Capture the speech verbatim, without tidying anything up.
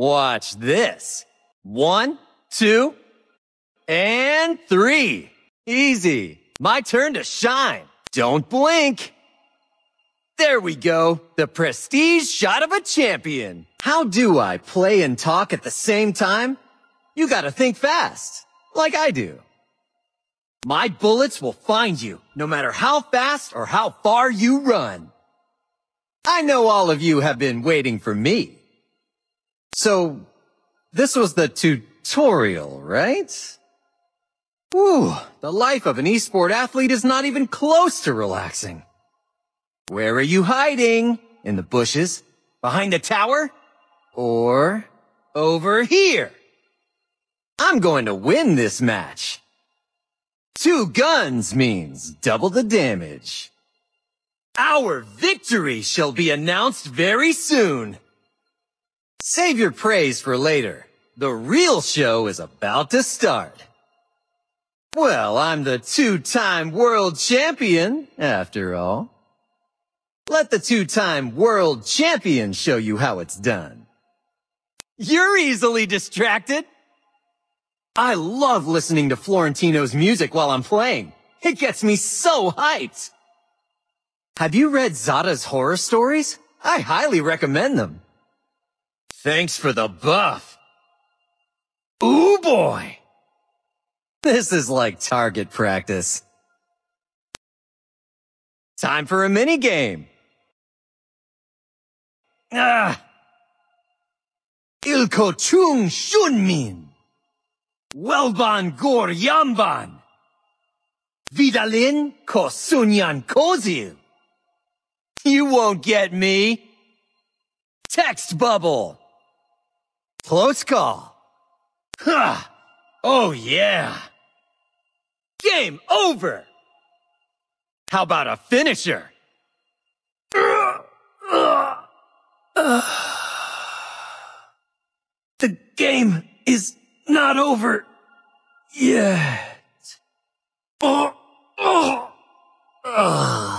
Watch this. One, two, and three. Easy. My turn to shine. Don't blink. There we go. The prestige shot of a champion. How do I play and talk at the same time? You gotta think fast, like I do. My bullets will find you, no matter how fast or how far you run. I know all of you have been waiting for me. So, this was the tutorial, right? Whew, the life of an esport athlete is not even close to relaxing. Where are you hiding? In the bushes? Behind the tower? Or over here? I'm going to win this match. Two guns means double the damage. Our victory shall be announced very soon. Save your praise for later. The real show is about to start. Well, I'm the two-time world champion, after all. Let the two-time world champion show you how it's done. You're easily distracted. I love listening to Florentino's music while I'm playing. It gets me so hyped. Have you read Zada's horror stories? I highly recommend them. Thanks for the buff. Ooh boy! This is like target practice. Time for a minigame. Ah! Ilko Chung Shunmin. Welban Gor Yamban. Vidalin Kosunyan Kozu. You won't get me. Text bubble. Close call. Huh. Oh yeah. Game over. How about a finisher? The game is not over yet. Oh, oh, oh.